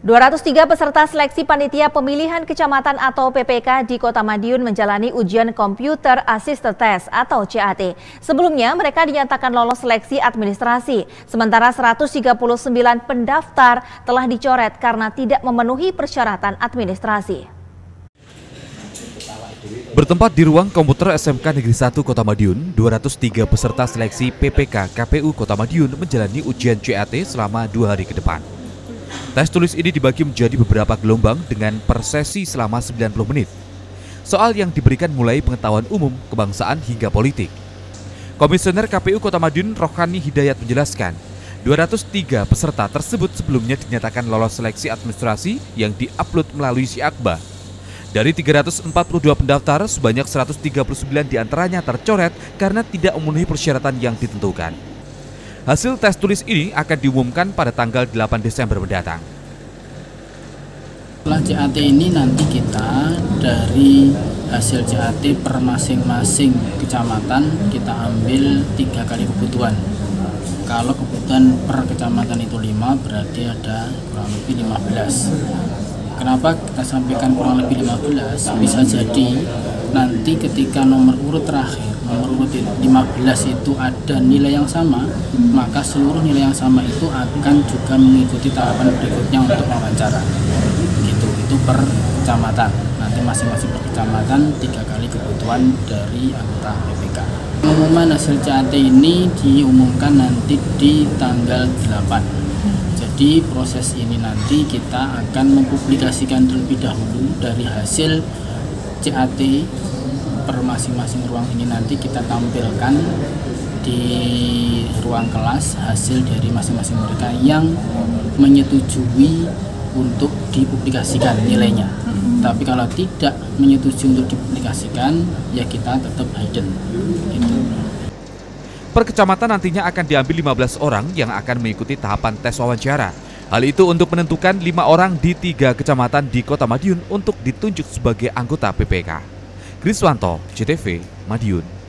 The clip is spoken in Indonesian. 203 peserta seleksi panitia pemilihan kecamatan atau PPK di Kota Madiun menjalani ujian Computer Assisted Test atau CAT. Sebelumnya mereka dinyatakan lolos seleksi administrasi, sementara 139 pendaftar telah dicoret karena tidak memenuhi persyaratan administrasi. Bertempat di ruang komputer SMK Negeri 1 Kota Madiun, 203 peserta seleksi PPK KPU Kota Madiun menjalani ujian CAT selama 2 hari ke depan. Tes tulis ini dibagi menjadi beberapa gelombang dengan persesi selama 90 menit. Soal yang diberikan mulai pengetahuan umum, kebangsaan hingga politik. Komisioner KPU Kota Madiun Rokhani Hidayat menjelaskan, 203 peserta tersebut sebelumnya dinyatakan lolos seleksi administrasi yang diupload melalui SIAKBA. Dari 342 pendaftar, sebanyak 139 diantaranya tercoret karena tidak memenuhi persyaratan yang ditentukan. Hasil tes tulis ini akan diumumkan pada tanggal 8 Desember mendatang. Setelah CAT ini nanti kita dari hasil CAT per masing-masing kecamatan kita ambil 3 kali kebutuhan. Kalau kebutuhan per kecamatan itu 5, berarti ada kurang lebih 15. Kenapa kita sampaikan kurang lebih 15? Bisa jadi nanti ketika nomor urut terakhir, nomor urut 15 itu ada nilai yang sama, maka seluruh nilai yang sama itu akan juga mengikuti tahapan berikutnya untuk wawancara. Gitu, itu per kecamatan. Nanti masing-masing per kecamatan 3 kali kebutuhan dari anggota PPK. Pengumuman hasil CAT ini diumumkan nanti di tanggal 8. Di proses ini nanti kita akan mempublikasikan terlebih dahulu dari hasil CAT per masing-masing ruang ini, nanti kita tampilkan di ruang kelas hasil dari masing-masing mereka yang menyetujui untuk dipublikasikan nilainya. Tapi kalau tidak menyetujui untuk dipublikasikan, ya kita tetap hidden. Per kecamatan nantinya akan diambil 15 orang yang akan mengikuti tahapan tes wawancara. Hal itu untuk menentukan 5 orang di 3 kecamatan di Kota Madiun untuk ditunjuk sebagai anggota PPK. Kriswanto, CTV, Madiun.